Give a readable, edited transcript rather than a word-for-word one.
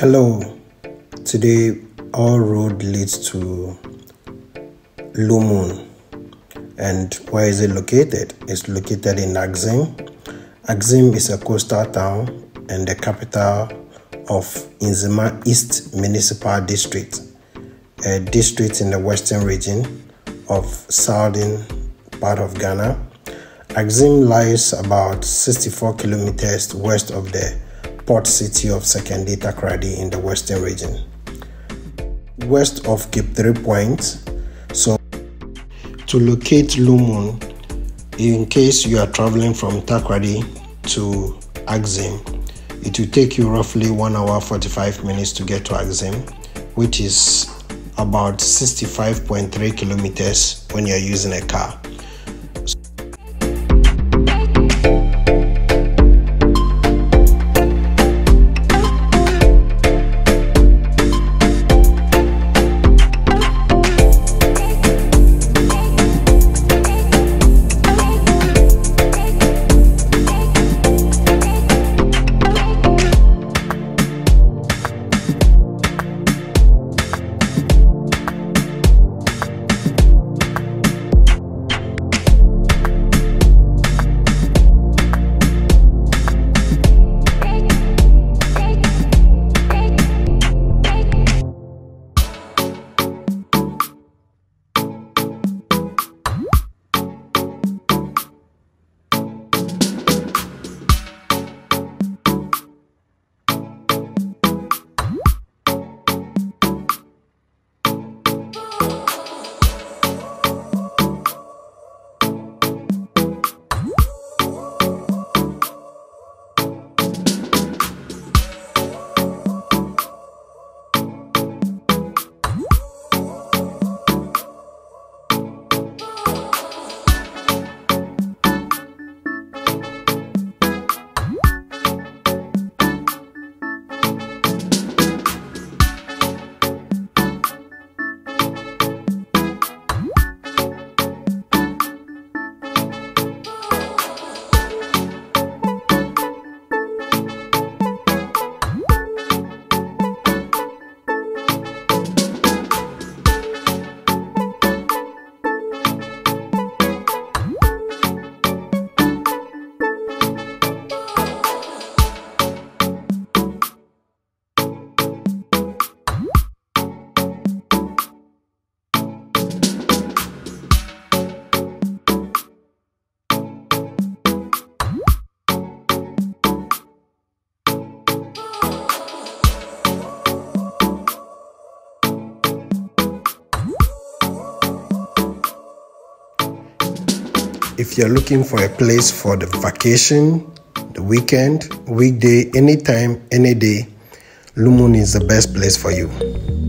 Hello, today our road leads to Lou Moon. And where is it located? It's located in Axim. Axim is a coastal town and the capital of Nzema East Municipal District, a district in the western region of southern part of Ghana. Axim lies about 64 kilometers west of the port city of Secondi Takradi in the western region, west of Cape Three Points. So to locate Lou Moon, in case you are traveling from Takradi to Axim, it will take you roughly 1 hour 45 minutes to get to Axim, which is about 65.3 kilometers when you are using a car. If you're looking for a place for the vacation, the weekend, weekday, anytime, any day, Lou Moon is the best place for you.